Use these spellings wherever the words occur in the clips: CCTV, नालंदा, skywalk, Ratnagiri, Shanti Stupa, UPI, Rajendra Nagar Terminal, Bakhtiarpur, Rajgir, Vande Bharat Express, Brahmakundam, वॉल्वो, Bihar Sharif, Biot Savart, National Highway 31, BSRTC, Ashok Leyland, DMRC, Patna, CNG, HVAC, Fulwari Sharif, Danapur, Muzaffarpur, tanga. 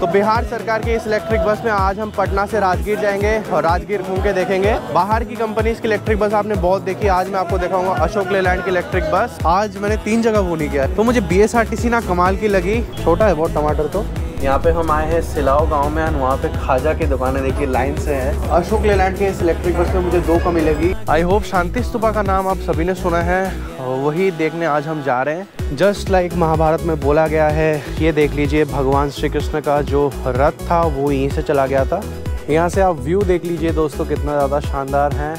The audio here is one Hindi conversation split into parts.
तो बिहार सरकार की इस इलेक्ट्रिक बस में आज हम पटना से राजगीर जाएंगे और राजगीर घूम के देखेंगे। बाहर की कंपनीज की इलेक्ट्रिक बस आपने बहुत देखी, आज मैं आपको दिखाऊंगा अशोक लेलैंड की इलेक्ट्रिक बस। आज मैंने 3 जगह घूमने गया तो मुझे बीएसआरटीसी ना कमाल की लगी। छोटा है बहुत टमाटर। तो यहाँ पे हम आए हैं सिलाओ गांव में और वहाँ पे खाजा की दुकानें देखिए लाइन से हैं। अशोक लेलैंड के इस इलेक्ट्रिक बस में मुझे 2 कमी लगी। आई होप शांति स्तूपा का नाम आप सभी ने सुना है, वही देखने आज हम जा रहे हैं। जस्ट लाइक महाभारत में बोला गया है, ये देख लीजिए भगवान श्री कृष्ण का जो रथ था वो यहीं से चला गया था। यहाँ से आप व्यू देख लीजिए दोस्तों कितना ज़्यादा शानदार है।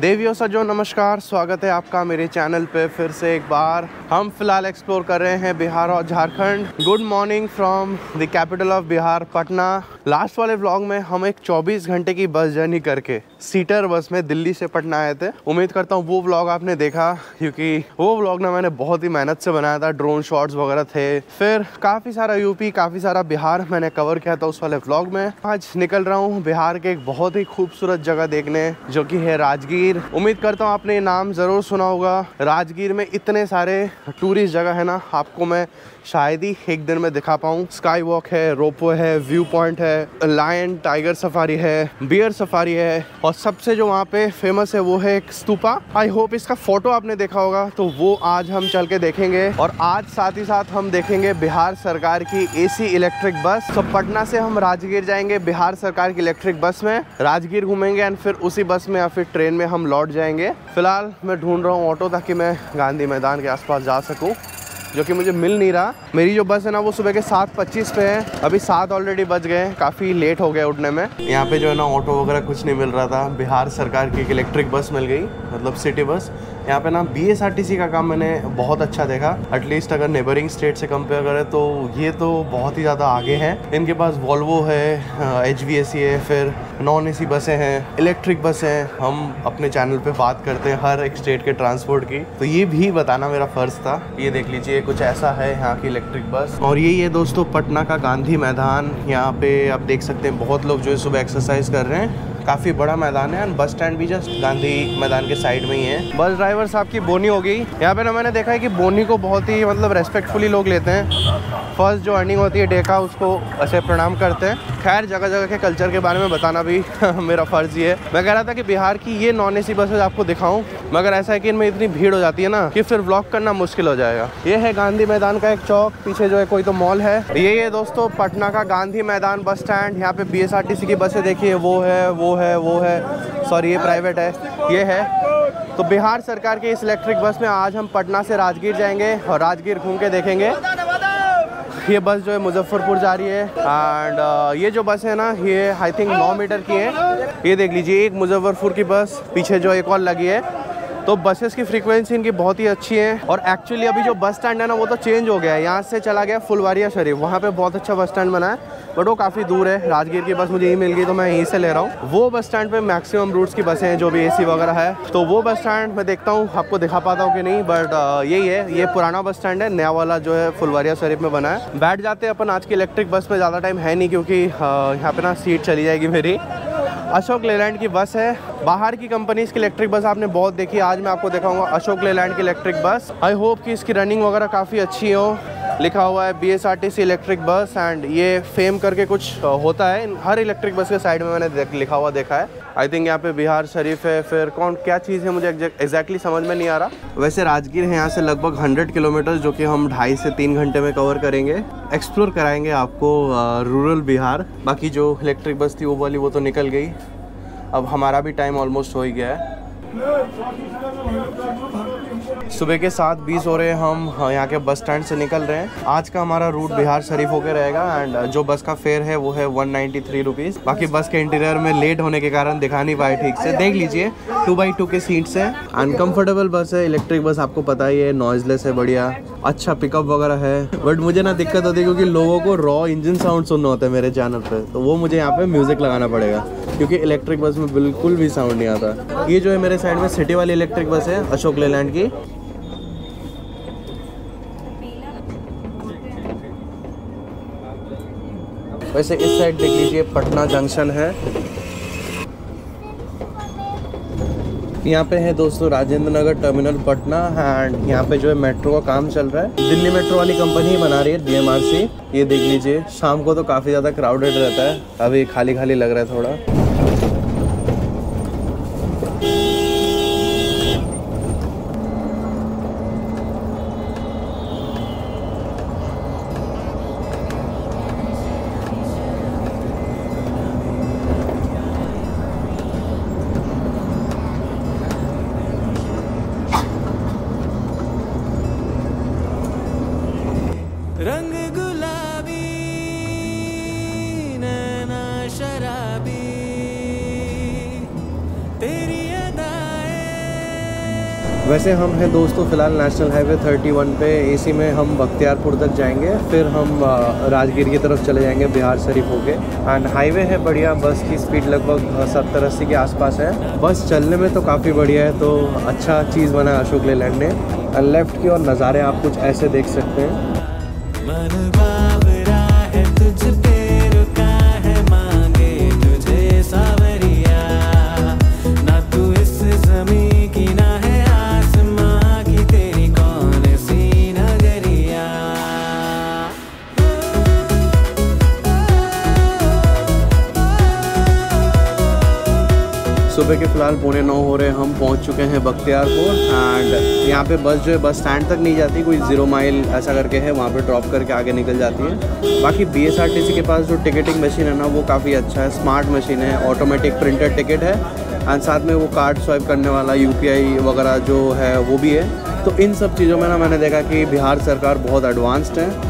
देवियों सा जो नमस्कार, स्वागत है आपका मेरे चैनल पे फिर से एक बार। हम फिलहाल एक्सप्लोर कर रहे हैं बिहार और Jharkhand. Good morning from the capital of Bihar Patna. Last वाले व्लॉग में हम एक 24 घंटे की बस जर्नी करके सीटर बस में दिल्ली से पटना आए थे। उम्मीद करता हूँ वो व्लॉग आपने देखा, क्योंकि वो व्लॉग ना मैंने बहुत ही मेहनत से बनाया था। ड्रोन शॉट्स वगैरह थे, फिर काफ़ी सारा यूपी, काफ़ी सारा बिहार मैंने कवर किया था उस वाले व्लॉग में। आज निकल रहा हूँ बिहार के एक बहुत ही खूबसूरत जगह देखने, जो कि है राजगीर। उम्मीद करता हूँ आपने नाम ज़रूर सुना होगा। राजगीर में इतने सारे टूरिस्ट जगह है ना, आपको मैं शायद ही एक दिन में दिखा पाऊँ। स्काई वॉक है, रोपवे है, व्यू पॉइंट है, लायन टाइगर सफारी है, बियर सफारी है, और सबसे जो वहाँ पे फेमस है वो है एक स्तूपा। आई होप इसका फोटो आपने देखा होगा, तो वो आज हम चल के देखेंगे। और आज साथ ही साथ हम देखेंगे बिहार सरकार की AC इलेक्ट्रिक बस। तो पटना से हम राजगीर जाएंगे बिहार सरकार की इलेक्ट्रिक बस में, राजगीर घूमेंगे एंड फिर उसी बस में या फिर ट्रेन में हम लौट जाएंगे। फिलहाल मैं ढूंढ रहा हूँ ऑटो, ताकि मैं गांधी मैदान के आसपास जा सकूँ, जो कि मुझे मिल नहीं रहा। मेरी जो बस है ना वो सुबह के 7:25 पे है, अभी 7 ऑलरेडी बज गए, काफ़ी लेट हो गया उठने में। यहाँ पे जो है ना ऑटो वगैरह कुछ नहीं मिल रहा था। बिहार सरकार की एक इलेक्ट्रिक बस मिल गई, मतलब सिटी बस। यहाँ पे ना BSRTC का काम मैंने बहुत अच्छा देखा। एटलीस्ट अगर नेबरिंग स्टेट से कंपेयर करें तो ये तो बहुत ही ज़्यादा आगे हैं। इनके पास वॉल्वो है, HVAC है, फिर नॉन AC बसें हैं, इलेक्ट्रिक बसें हैं। हम अपने चैनल पे बात करते हैं हर एक स्टेट के ट्रांसपोर्ट की, तो ये भी बताना मेरा फ़र्ज़ था। ये देख लीजिए कुछ ऐसा है यहाँ की इलेक्ट्रिक बस। और ये दोस्तों पटना का गांधी मैदान। यहाँ पर आप देख सकते हैं बहुत लोग जो है सुबह एक्सरसाइज कर रहे हैं। काफ़ी बड़ा मैदान है और बस स्टैंड भी जस्ट गांधी मैदान के साइड में ही है। बस ड्राइवर साहब की बोनी हो गई। यहाँ पे ना मैंने देखा है कि बोनी को बहुत ही मतलब रेस्पेक्टफुली लोग लेते हैं। फर्स्ट जो अर्निंग होती है डे का, उसको ऐसे प्रणाम करते हैं। खैर जगह जगह के कल्चर के बारे में बताना भी मेरा फर्ज ही है। मैं कह रहा था कि बिहार की ये नॉन AC बसेज आपको दिखाऊं, मगर ऐसा है कि इनमें इतनी भीड़ हो जाती है ना कि फिर व्लॉग करना मुश्किल हो जाएगा। ये है गांधी मैदान का एक चौक, पीछे जो है कोई तो मॉल है। ये दोस्तों पटना का गांधी मैदान बस स्टैंड। यहाँ पे BSRTC की बसें देखिए, वो है सॉरी ये प्राइवेट है, ये है। तो बिहार सरकार की इस इलेक्ट्रिक बस में आज हम पटना से राजगीर जाएंगे और राजगीर घूम के देखेंगे। ये बस जो है मुजफ्फरपुर जा रही है एंड ये जो बस है ना ये आई थिंक 9 मीटर की है। ये देख लीजिए एक मुजफ्फरपुर की बस, पीछे जो एक और लगी है। तो बसेस की फ्रीक्वेंसी इनकी बहुत ही अच्छी है। और एक्चुअली अभी जो बस स्टैंड है ना वो तो चेंज हो गया है, यहाँ से चला गया फुलवारी शरीफ। वहाँ पे बहुत अच्छा बस स्टैंड बना है, बट वो काफ़ी दूर है। राजगीर की बस मुझे यही मिल गई तो मैं यहीं से ले रहा हूँ। वो बस स्टैंड पे मैक्सिमम रूट्स की बसें हैं जो भी AC वगैरह है, तो वो बस स्टैंड मैं देखता हूँ आपको दिखा पाता हूँ कि नहीं। बट यही है, ये पुराना बस स्टैंड है, नया वाला जो है फुलवारी शरीफ में बना है। बैठ जाते हैं अपन आज की इलेक्ट्रिक बस में, ज़्यादा टाइम है नहीं क्योंकि यहाँ पर ना सीट चली जाएगी मेरी। अशोक लेलैंड की बस है। बाहर की कंपनीज की इलेक्ट्रिक बस आपने बहुत देखी, आज मैं आपको दिखाऊंगा अशोक लेलैंड की इलेक्ट्रिक बस। आई होप कि इसकी रनिंग वगैरह काफ़ी अच्छी हो। लिखा हुआ है BSRTC इलेक्ट्रिक बस एंड ये फेम करके कुछ होता है हर इलेक्ट्रिक बस के साइड में, मैंने लिखा हुआ देखा है। आई थिंक यहाँ पे बिहार शरीफ है, फिर कौन क्या चीज़ है मुझे एग्जैक्टली समझ में नहीं आ रहा। वैसे राजगीर है यहाँ से लगभग 100 किलोमीटर, जो कि हम 2.5 से 3 घंटे में कवर करेंगे। एक्सप्लोर कराएंगे आपको रूरल बिहार। बाकी जो इलेक्ट्रिक बस थी वो वाली वो तो निकल गई, अब हमारा भी टाइम ऑलमोस्ट हो ही गया है। सुबह के 7:20 हो रहे हैं, हम यहाँ के बस स्टैंड से निकल रहे हैं। आज का हमारा रूट बिहार शरीफ होकर रहेगा एंड जो बस का फेयर है वो है 193 रुपीज़। बाकी बस के इंटीरियर में लेट होने के कारण दिखा नहीं पाए ठीक से, देख लीजिए 2x2 के सीट्स हैं। अनकम्फर्टेबल बस है, इलेक्ट्रिक बस आपको पता ही है, नॉइजलेस है, बढ़िया अच्छा पिकअप वगैरह है। बट मुझे ना दिक्कत होती है क्योंकि लोगों को रॉ इंजन साउंड सुनना होता है मेरे चैनल पर, तो वो मुझे यहाँ पर म्यूज़िक लगाना पड़ेगा क्योंकि इलेक्ट्रिक बस में बिल्कुल भी साउंड नहीं आता। ये जो है मेरे साइड में सिटी वाली इलेक्ट्रिक बस है अशोक लेलैंड की। वैसे इस साइड देख लीजिए पटना जंक्शन है। यहाँ पे है दोस्तों राजेंद्र नगर टर्मिनल पटना एंड यहाँ पे जो है मेट्रो का काम चल रहा है। दिल्ली मेट्रो वाली कंपनी बना रही है DMRC। ये देख लीजिए शाम को तो काफ़ी ज़्यादा क्राउडेड रहता है, अभी खाली खाली लग रहा है थोड़ा। वैसे हम हैं दोस्तों फ़िलहाल नेशनल हाईवे 31 पे। इसी में हम बख्तियारपुर तक जाएंगे, फिर हम राजगीर की तरफ चले जाएंगे बिहार शरीफ होके। एंड हाईवे है बढ़िया, बस की स्पीड लगभग 70-80 के आसपास है। बस चलने में तो काफ़ी बढ़िया है, तो अच्छा चीज़ बना अशोक लेलैंड ने। लेफ़्ट की और नज़ारे आप कुछ ऐसे देख सकते हैं। सुबह के फ़िलहाल 9:15 हो रहे, हम पहुंच चुके हैं बख्तियारपुर। एंड यहाँ पे बस जो है बस स्टैंड तक नहीं जाती, कोई 0 माइल ऐसा करके है, वहाँ पे ड्रॉप करके आगे निकल जाती है। बाकी BSRTC के पास जो टिकटिंग मशीन है ना, वो काफ़ी अच्छा है, स्मार्ट मशीन है, ऑटोमेटिक प्रिंटेड टिकट है एंड साथ में वो कार्ड स्वाइप करने वाला UPI वगैरह जो है वो भी है। तो इन सब चीज़ों में ना मैंने देखा कि बिहार सरकार बहुत एडवांस्ड है।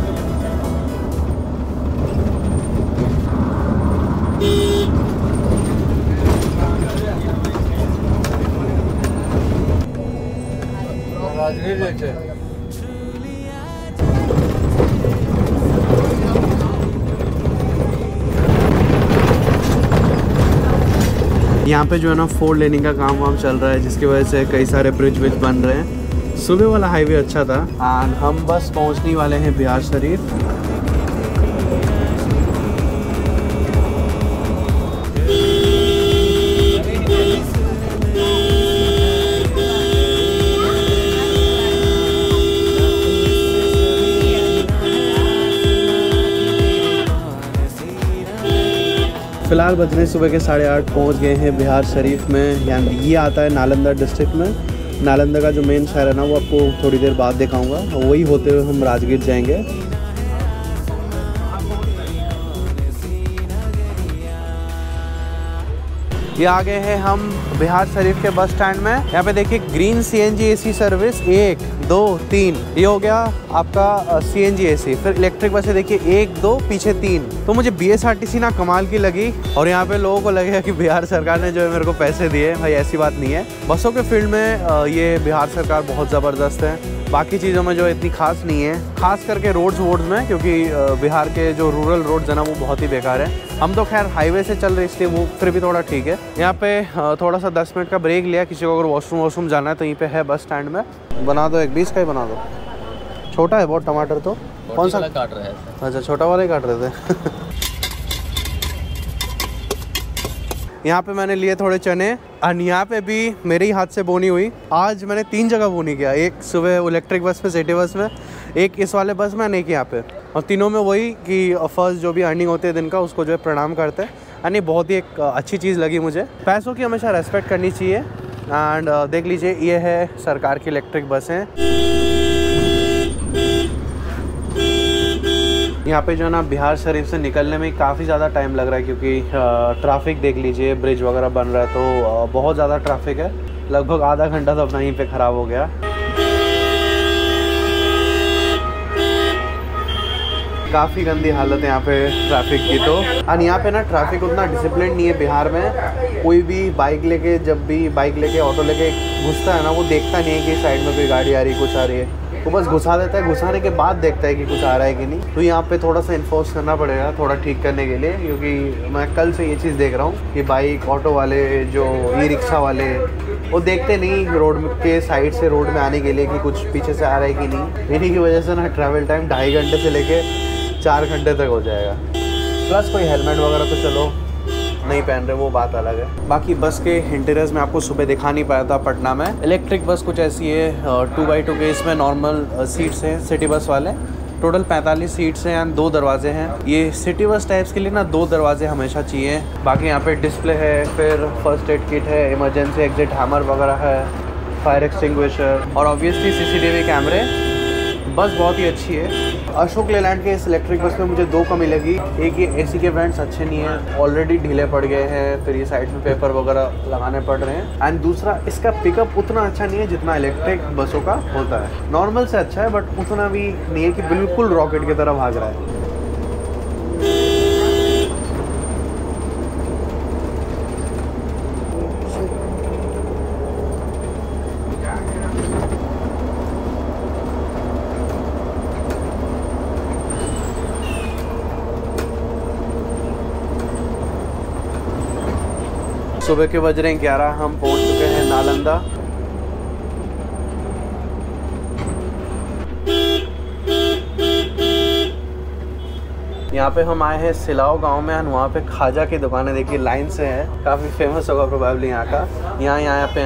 यहाँ पे जो है ना 4 लेनिंग का काम वाम चल रहा है, जिसकी वजह से कई सारे ब्रिज विज बन रहे हैं। सुबह वाला हाईवे अच्छा था एंड हम बस पहुँचने वाले हैं बिहार शरीफ। फिलहाल बजने सुबह के 8:30 पहुँच गए हैं बिहार शरीफ में। यानी ये आता है नालंदा डिस्ट्रिक्ट में। नालंदा का जो मेन शहर है ना, वो आपको थोड़ी देर बाद दिखाऊंगा। वही होते हुए हम राजगीर जाएंगे। ये आ गए हैं हम बिहार शरीफ के बस स्टैंड में। यहाँ पे देखिए ग्रीन CNG AC सर्विस 1, 2, 3, ये हो गया आपका CNG AC। फिर इलेक्ट्रिक बसें देखिए 1, 2, पीछे 3। तो मुझे BSRTC ना कमाल की लगी और यहाँ पे लोगों को लगेगा कि बिहार सरकार ने जो है मेरे को पैसे दिए। भाई ऐसी बात नहीं है, बसों के फील्ड में ये बिहार सरकार बहुत ज़बरदस्त है। बाकी चीज़ों में जो इतनी खास नहीं है, खास करके रोड्स वोड्स में, क्योंकि बिहार के जो रूरल रोड्स हैं ना, वो बहुत ही बेकार है। हम तो खैर हाईवे से चल रहे इसलिए वो फिर भी थोड़ा ठीक है। यहाँ पे थोड़ा सा 10 मिनट का ब्रेक लिया, किसी को अगर वॉशरूम जाना है तो यहीं पे है बस स्टैंड में। बना दो, 1-20 का ही बना दो, छोटा है बहुत टमाटर। तो कौन सा काट रहे हैं? अच्छा, छोटा वाला ही काट रहे थे। यहाँ पे मैंने लिए थोड़े चने और यहाँ पे भी मेरे ही हाथ से बोनी हुई। आज मैंने 3 जगह बोनी किया, एक सुबह इलेक्ट्रिक बस में, सिटी बस में, एक इस वाले बस में, नहीं कि यहाँ पे। और तीनों में वही कि फर्स्ट जो भी अर्निंग होती है दिन का, उसको जो है प्रणाम करते हैं। यानी बहुत ही एक अच्छी चीज़ लगी मुझे। पैसों की हमेशा रेस्पेक्ट करनी चाहिए। एंड देख लीजिए ये है सरकार की इलेक्ट्रिक बसें। यहाँ पे जो है ना बिहार शरीफ से निकलने में काफ़ी ज़्यादा टाइम लग रहा है, क्योंकि ट्रैफिक देख लीजिए, ब्रिज वगैरह बन रहा है, तो बहुत ज़्यादा ट्रैफिक है। लगभग आधा घंटा तो अपना यहीं पे ख़राब हो गया। काफ़ी गंदी हालत है यहाँ पे ट्रैफिक की। तो और यहाँ पे ना ट्रैफिक उतना डिसिप्लिन नहीं है बिहार में। कोई भी जब भी बाइक लेके ऑटो लेके घुसता है ना, वो देखता नहीं है कि साइड में कोई गाड़ी आ रही है, कुछ आ रही है, वो बस घुसा देता है। घुसाने के बाद देखता है कि कुछ आ रहा है कि नहीं। तो यहाँ पे थोड़ा सा इन्फोर्स करना पड़ेगा, थोड़ा ठीक करने के लिए, क्योंकि मैं कल से ये चीज़ देख रहा हूँ कि बाइक ऑटो वाले, जो ई रिक्शा वाले, वो देखते नहीं रोड के साइड से रोड में आने के लिए कि कुछ पीछे से आ रहा है कि नहीं। इन्हीं की वजह से ना ट्रैवल टाइम 2.5 घंटे से लेके 4 घंटे तक हो जाएगा। प्लस कोई हेलमेट वगैरह तो चलो नहीं पहन रहे, वो बात अलग है। बाकी बस के इंटीरियर्स में आपको सुबह दिखा नहीं पाया था पटना में। इलेक्ट्रिक बस कुछ ऐसी है 2x2 के, इसमें नॉर्मल सीट्स हैं सिटी बस वाले। टोटल 45 सीट्स हैं एंड 2 दरवाजे हैं। ये सिटी बस टाइप्स के लिए ना 2 दरवाजे हमेशा चाहिए। बाकी यहाँ पे डिस्प्ले है, फिर फर्स्ट एड किट है, इमरजेंसी एग्जिट हैमर वगैरह है, फायर एक्सटिंग्विशर और ऑब्वियसली CCTV कैमरे। बस बहुत ही अच्छी है। अशोक लेलैंड के इस इलेक्ट्रिक बस में मुझे 2 कमी लगी। एक ये AC के वेंट्स अच्छे नहीं हैं, ऑलरेडी ढीले पड़ गए हैं, फिर ये साइड में पेपर वगैरह लगाने पड़ रहे हैं। एंड दूसरा इसका पिकअप उतना अच्छा नहीं है जितना इलेक्ट्रिक बसों का होता है। नॉर्मल से अच्छा है बट उतना भी नहीं है कि बिल्कुल रॉकेट की तरह भाग रहा है। सुबह के बज रहे हैं 11, हम पहुंच चुके हैं नालंदा। यहाँ पे हम आए हैं सिलाओ गांव में और वहाँ पे खाजा की दुकानें देखिए लाइन से है, काफ़ी फेमस होगा प्रोबेबली यहाँ का। यहाँ पे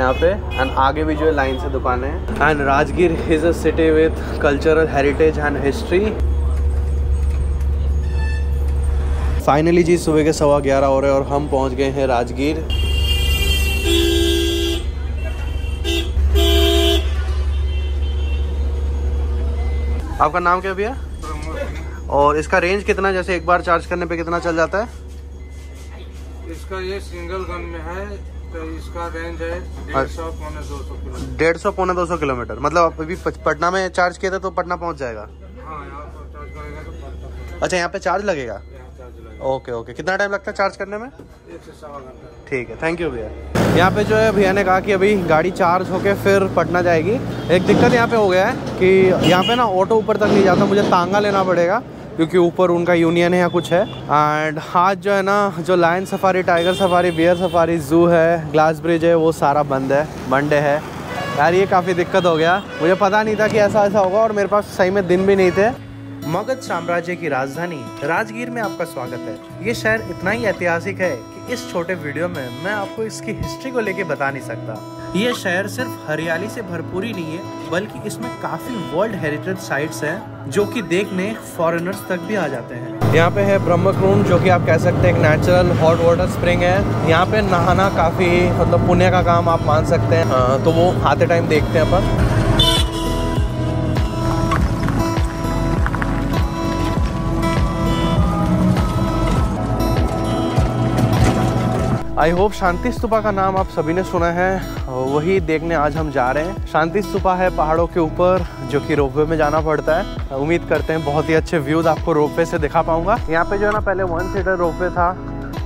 एंड आगे भी जो है लाइन से दुकानें हैं। And Rajgir is a city with cultural heritage and history. Finally जी सुबह के 11:15 हो रहे हैं और हम पहुंच गए हैं राजगीर। आपका नाम क्या भैया? और इसका रेंज कितना, जैसे एक बार चार्ज करने पे कितना चल जाता है? इसका ये सिंगल गन में है तो इसका रेंज है 150-200 किलोमीटर। मतलब अभी पटना में चार्ज किया था तो पटना पहुंच जाएगा। अच्छा, यहाँ पे चार्ज लगेगा? ओके। कितना टाइम लगता है चार्ज करने में? 1 से सवा घंटा। ठीक है, थैंक यू भैया। यहाँ पे जो है भैया ने कहा कि अभी गाड़ी चार्ज होके फिर पटना जाएगी। एक दिक्कत यहाँ पे हो गया है कि यहाँ पे ना ऑटो ऊपर तक नहीं जाता, मुझे तांगा लेना पड़ेगा क्योंकि ऊपर उनका यूनियन है या कुछ है। एंड आज जो है ना, जो lion safari, tiger safari, bear safari, zoo है, ग्लास ब्रिज है, वो सारा बंद है, मंडे है। यार ये काफ़ी दिक्कत हो गया, मुझे पता नहीं था कि ऐसा होगा और मेरे पास सही में दिन भी नहीं थे। मगध साम्राज्य की राजधानी राजगीर में आपका स्वागत है। ये शहर इतना ही ऐतिहासिक है कि इस छोटे वीडियो में मैं आपको इसकी हिस्ट्री को लेके बता नहीं सकता। ये शहर सिर्फ हरियाली से भरपूर ही नहीं है बल्कि इसमें काफी वर्ल्ड हेरिटेज साइट्स हैं जो कि देखने फॉरेनर्स तक भी आ जाते हैं। यहाँ पे है ब्रह्मकुंड, जो कि आप कह सकते हैं एक नेचुरल हॉट वाटर स्प्रिंग है। यहाँ पे नहाना काफी मतलब पुण्य का काम आप मान सकते हैं। तो वो आते टाइम देखते हैं अपन। आई होप शांति स्तूपा का नाम आप सभी ने सुना है, वही देखने आज हम जा रहे हैं। शांति स्तूपा है पहाड़ों के ऊपर, जो कि रोपवे में जाना पड़ता है। उम्मीद करते हैं बहुत ही अच्छे व्यूज आपको रोपवे से दिखा पाऊंगा। यहाँ पे जो है ना, पहले 1 सीटर रोपवे था,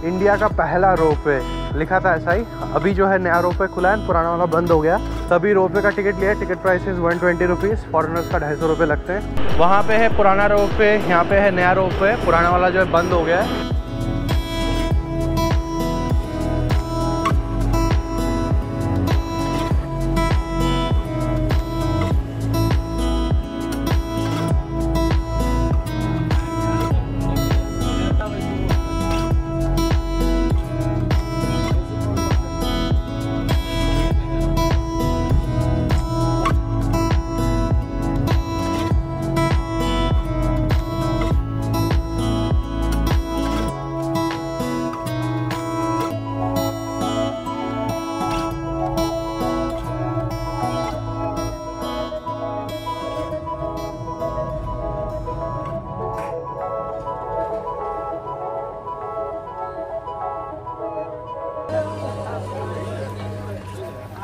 इंडिया का पहला रोपवे लिखा था ऐसा ही। अभी जो है नया रोपवे खुला है, पुराना वाला बंद हो गया। तभी रोपवे का टिकट लिया, टिकट प्राइस 120 रुपीज़, फॉरनर्स का 250 रुपये लगते हैं। वहाँ पे है पुराना रोपवे, यहाँ पे है नया रोपवे। पुराना वाला जो है बंद हो गया है।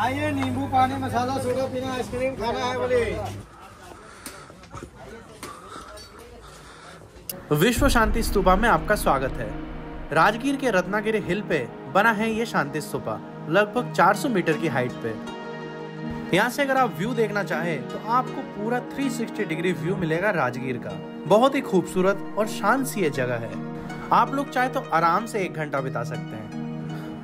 आइए, नींबू पानी, मसाला, सोडा पीना, आइसक्रीम खाना है बोले। विश्व शांति स्तूपा में आपका स्वागत है। राजगीर के रत्नागिरी हिल पे बना है ये शांति स्तूपा, लगभग 400 मीटर की हाइट पे। यहाँ से अगर आप व्यू देखना चाहें तो आपको पूरा 360 डिग्री व्यू मिलेगा राजगीर का। बहुत ही खूबसूरत और शांत सी ये जगह है, आप लोग चाहे तो आराम से 1 घंटा बिता सकते हैं।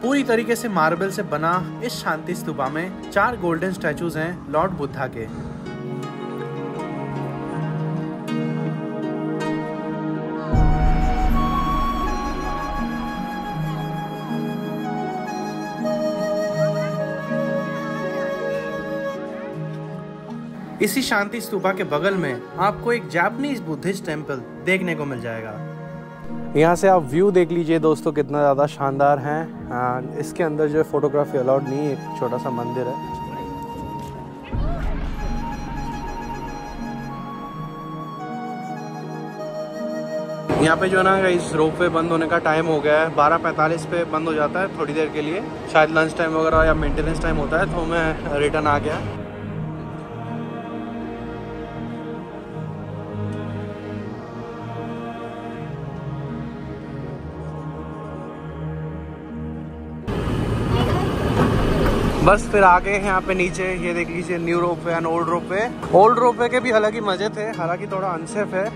पूरी तरीके से मार्बल से बना इस शांति स्तूपा में 4 गोल्डन स्टैचूज हैं लॉर्ड बुद्धा के। इसी शांति स्तूपा के बगल में आपको एक जापानीज बुद्धिस्ट टेम्पल देखने को मिल जाएगा। यहाँ से आप व्यू देख लीजिए दोस्तों, कितना ज़्यादा शानदार है। इसके अंदर जो है फोटोग्राफी अलाउड नहीं है, एक छोटा सा मंदिर है। यहाँ पे जो है ना इस रोप वे बंद होने का टाइम हो गया है, 12:45 पे बंद हो जाता है थोड़ी देर के लिए, शायद लंच टाइम वगैरह या मेंटेनेंस टाइम होता है, तो मैं रिटर्न आ गया। बस फिर आ गए हैं यहाँ पे नीचे। ये देख लीजिए new rope way and old rope way. Old रोप वे के भी हालांकि मजे थे, हालांकि थोड़ा अनसेफ है।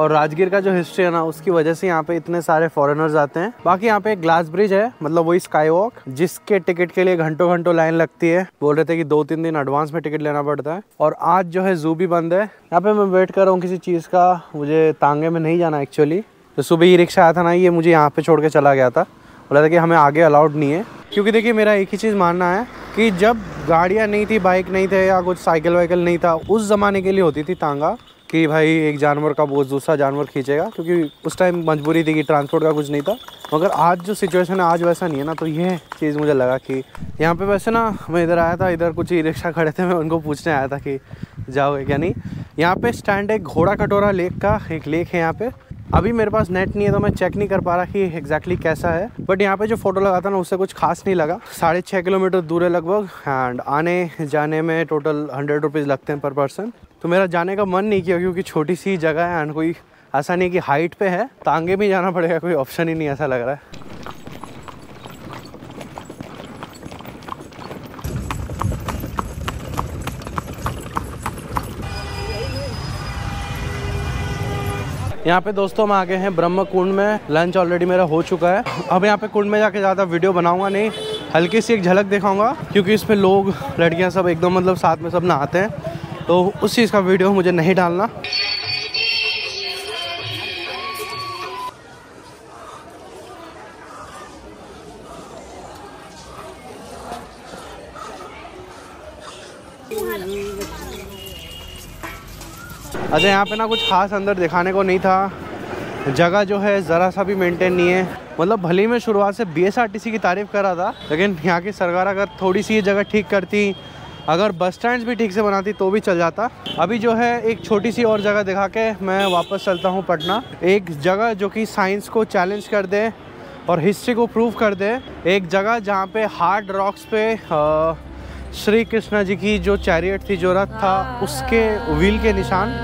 और राजगीर का जो हिस्ट्री है ना, उसकी वजह से यहाँ पे इतने सारे फॉरेनर्स आते हैं। बाकी यहाँ पे एक ग्लास ब्रिज है, मतलब वही स्काई वॉक, जिसके टिकट के लिए घंटों घंटों लाइन लगती है। बोल रहे थे कि 2-3 दिन एडवांस में टिकट लेना पड़ता है। और आज जो है जू भी बंद है। यहाँ पे मैं वेट कर रहा हूँ किसी चीज़ का, मुझे तांगे में नहीं जाना एक्चुअली। तो सुबह ही रिक्शा आया था ना, ये मुझे यहाँ पे छोड़ के चला गया था, बोला था कि हमें आगे अलाउड नहीं है। क्योंकि देखिए मेरा एक ही चीज़ मानना है कि जब गाड़ियाँ नहीं थी, बाइक नहीं थे या कुछ साइकिल वाइकिल नहीं था, उस ज़माने के लिए होती थी तांगा, कि भाई एक जानवर का बोझ दूसरा जानवर खींचेगा, क्योंकि उस टाइम मजबूरी थी कि ट्रांसपोर्ट का कुछ नहीं था। मगर आज जो सिचुएशन है, आज वैसा नहीं है ना, तो ये चीज़ मुझे लगा कि यहाँ पे वैसे ना मैं इधर आया था, इधर कुछ ई रिक्शा खड़े थे, मैं उनको पूछने आया था कि जाओगे क्या नहीं। यहाँ पे स्टैंड है घोड़ा कटोरा लेक का, एक लेक है यहाँ पे। अभी मेरे पास नेट नहीं है तो मैं चेक नहीं कर पा रहा कि एग्जैक्टली कैसा है, बट यहाँ पे जो फोटो लगा था ना उससे कुछ खास नहीं लगा। 6.5 किलोमीटर दूर है लगभग, एंड आने जाने में टोटल 100 रुपीज़ लगते हैं पर पर्सन। तो मेरा जाने का मन नहीं किया, क्योंकि छोटी सी जगह है एंड कोई ऐसा नहीं कि हाइट पे है, तांगे भी जाना पड़ेगा, कोई ऑप्शन ही नहीं ऐसा लग रहा है। यहाँ पे दोस्तों हम आ गए हैं ब्रह्मकुंड में, लंच ऑलरेडी मेरा हो चुका है। अब यहाँ पे कुंड में जाके ज़्यादा वीडियो बनाऊंगा नहीं, हल्की सी एक झलक दिखाऊंगा, क्योंकि इसमें लोग लड़कियाँ सब एकदम मतलब साथ में सब नहाते हैं, तो उस चीज़ का वीडियो मुझे नहीं डालना। अच्छा, यहाँ पे ना कुछ खास अंदर दिखाने को नहीं था, जगह जो है ज़रा सा भी मेंटेन नहीं है। मतलब भले ही मैं शुरुआत से BSRTC की तारीफ़ कर रहा था, लेकिन यहाँ की सरकार अगर थोड़ी सी ये जगह ठीक करती, अगर बस स्टैंड्स भी ठीक से बनाती तो भी चल जाता। अभी जो है एक छोटी सी और जगह दिखा के मैं वापस चलता हूँ पटना। एक जगह जो कि साइंस को चैलेंज कर दे और हिस्ट्री को प्रूव कर दे, एक जगह जहाँ पे हार्ड रॉक्स पे श्री कृष्णा जी की जो चैरियट थी, जो रथ था, उसके व्हील के निशान।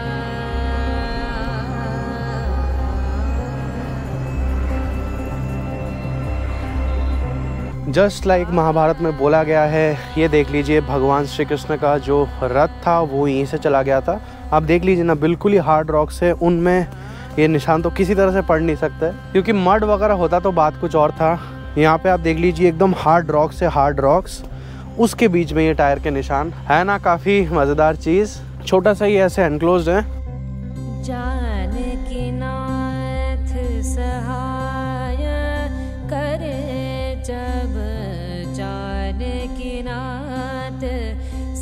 जस्ट लाइक महाभारत में बोला गया है, ये देख लीजिए भगवान श्री कृष्ण का जो रथ था वो यहीं से चला गया था। आप देख लीजिए ना, बिल्कुल ही हार्ड रॉक्स है, उनमें ये निशान तो किसी तरह से पढ़ नहीं सकते, क्योंकि मड वगैरह होता तो बात कुछ और था। यहाँ पे आप देख लीजिए एकदम हार्ड रॉक्स है, हार्ड रॉक्स, उसके बीच में ये टायर के निशान है ना, काफ़ी मज़ेदार चीज़। छोटा सा ही ऐसे एनक्लोज है।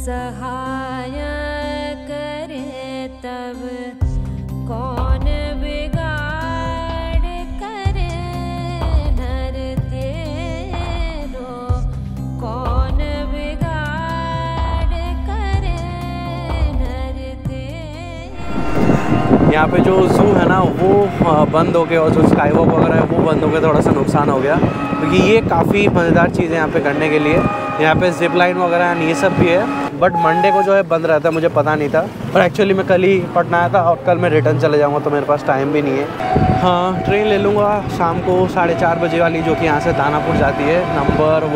सहाय करे तब कौन बिगाड़ करे, नर तेरो कौन बिगाड़ करे, नर तेरो। यहाँ पे जो जू है ना वो बंद हो गया, और जो स्काई वॉक वगैरह है वो बंद हो गया, थोड़ा सा नुकसान हो गया, क्योंकि ये काफ़ी मज़ेदार चीज़ है यहाँ पे करने के लिए। यहाँ पे जिप लाइन वगैरह ये सब भी है, बट मंडे को जो है बंद रहता है, मुझे पता नहीं था। और एक्चुअली मैं कल ही पटना आया था और कल मैं रिटर्न चले जाऊँगा, तो मेरे पास टाइम भी नहीं है। हाँ, ट्रेन ले लूँगा शाम को 4:30 बजे वाली, जो कि यहाँ से दानापुर जाती है, नंबर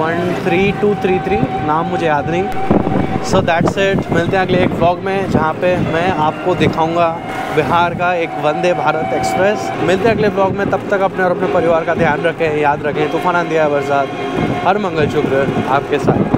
13233, नाम मुझे याद नहीं। सो दैट्स इट, मिलते हैं अगले एक व्लॉग में, जहाँ पर मैं आपको दिखाऊँगा बिहार का एक वंदे भारत एक्सप्रेस। मिलते हैं अगले ब्लॉग में, तब तक अपने और अपने परिवार का ध्यान रखें, याद रखें तूफान आंधी बरसात हर मंगल शुक्र आपके साथ।